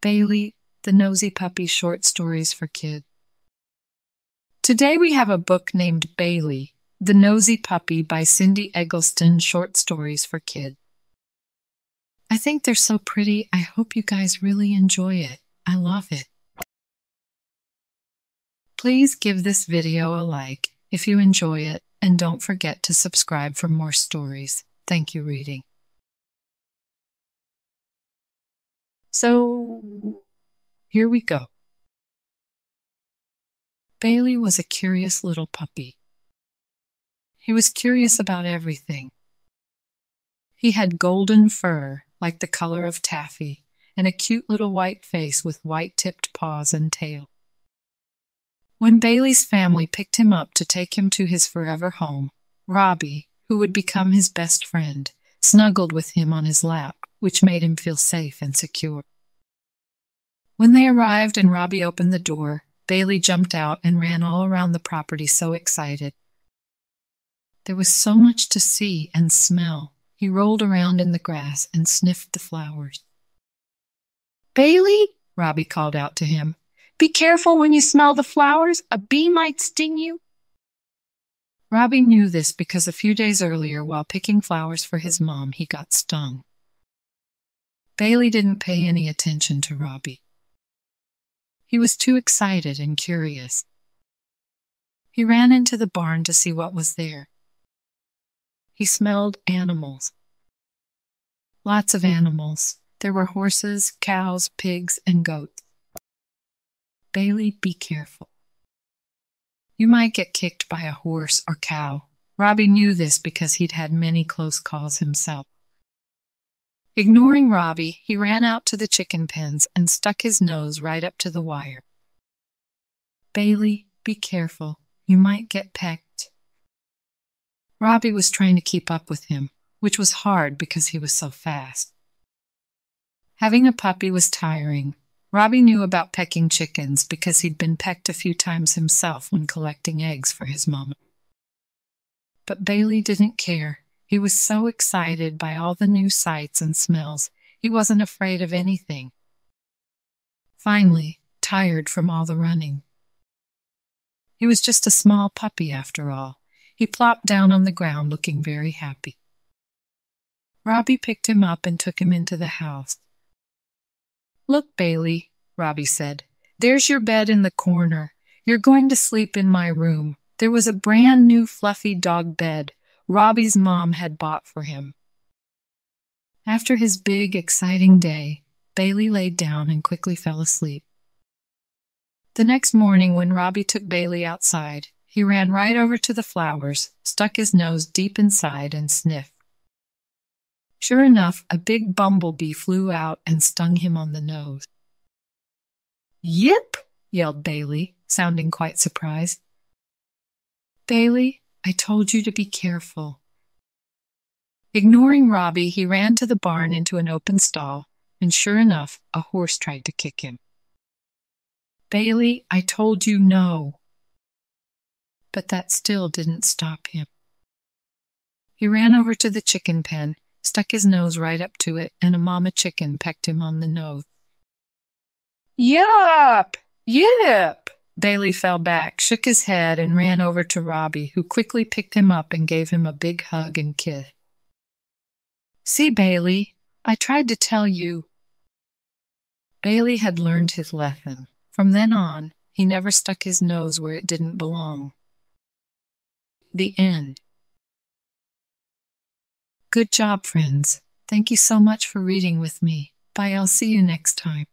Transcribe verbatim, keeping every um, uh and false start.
Bailey, the Nosy Puppy Short Stories for Kids. Today we have a book named Bailey, the Nosy Puppy by Cindy Eggleston, Short Stories for Kids. I think they're so pretty. I hope you guys really enjoy it. I love it. Please give this video a like if you enjoy it, and don't forget to subscribe for more stories. Thank you, reading. So, here we go. Bailey was a curious little puppy. He was curious about everything. He had golden fur, like the color of taffy, and a cute little white face with white-tipped paws and tail. When Bailey's family picked him up to take him to his forever home, Robbie, who would become his best friend, snuggled with him on his lap, which made him feel safe and secure. When they arrived and Robbie opened the door, Bailey jumped out and ran all around the property so excited. There was so much to see and smell. He rolled around in the grass and sniffed the flowers. "Bailey," Robbie called out to him, "be careful when you smell the flowers. A bee might sting you." Robbie knew this because a few days earlier, while picking flowers for his mom, he got stung. Bailey didn't pay any attention to Robbie. He was too excited and curious. He ran into the barn to see what was there. He smelled animals. Lots of animals. There were horses, cows, pigs, and goats. "Bailey, be careful. You might get kicked by a horse or cow." Robbie knew this because he'd had many close calls himself. Ignoring Robbie, he ran out to the chicken pens and stuck his nose right up to the wire. "Bailey, be careful. You might get pecked." Robbie was trying to keep up with him, which was hard because he was so fast. Having a puppy was tiring. Robbie knew about pecking chickens because he'd been pecked a few times himself when collecting eggs for his mama. But Bailey didn't care. He was so excited by all the new sights and smells, he wasn't afraid of anything. Finally, tired from all the running. He was just a small puppy after all. He plopped down on the ground looking very happy. Robbie picked him up and took him into the house. "Look, Bailey," Robbie said. "There's your bed in the corner. You're going to sleep in my room." There was a brand new fluffy dog bed Robbie's mom had bought for him. After his big, exciting day, Bailey laid down and quickly fell asleep. The next morning, when Robbie took Bailey outside, he ran right over to the flowers, stuck his nose deep inside, and sniffed. Sure enough, a big bumblebee flew out and stung him on the nose. "Yip!" yelled Bailey, sounding quite surprised. "Bailey, I told you to be careful." Ignoring Robbie, he ran to the barn into an open stall, and sure enough, a horse tried to kick him. "Bailey, I told you no." But that still didn't stop him. He ran over to the chicken pen, stuck his nose right up to it, and a mama chicken pecked him on the nose. "Yip! Yip!" Bailey fell back, shook his head, and ran over to Robbie, who quickly picked him up and gave him a big hug and kiss. "See, Bailey, I tried to tell you." Bailey had learned his lesson. From then on, he never stuck his nose where it didn't belong. The end. Good job, friends. Thank you so much for reading with me. Bye, I'll see you next time.